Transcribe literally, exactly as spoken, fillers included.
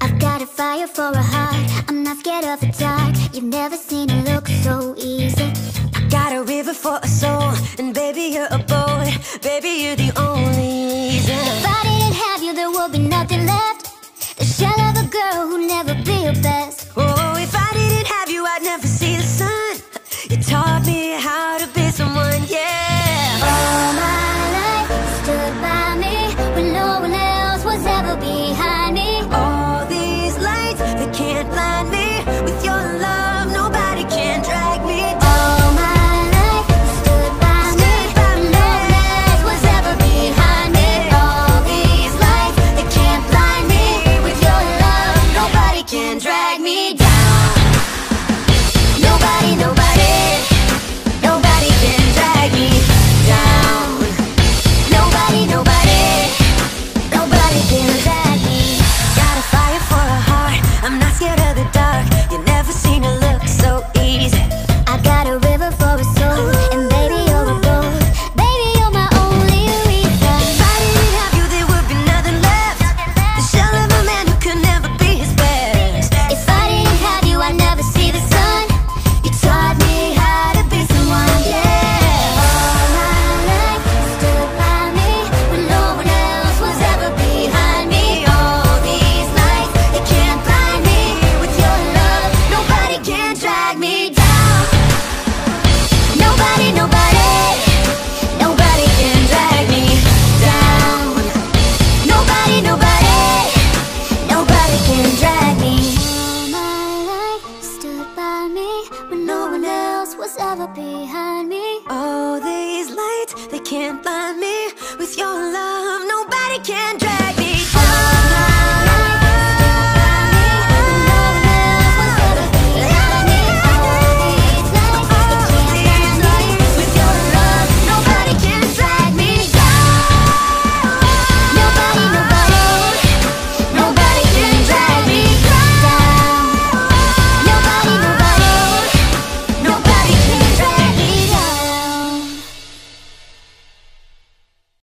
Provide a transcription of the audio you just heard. I've got a fire for a heart, I'm not scared of the dark. You've never seen it look so easy. I got a river for a soul, and baby you're a boat. Baby you're the only reason. If I didn't have you there would be nothing left. The shell of a girl who'd never be your best.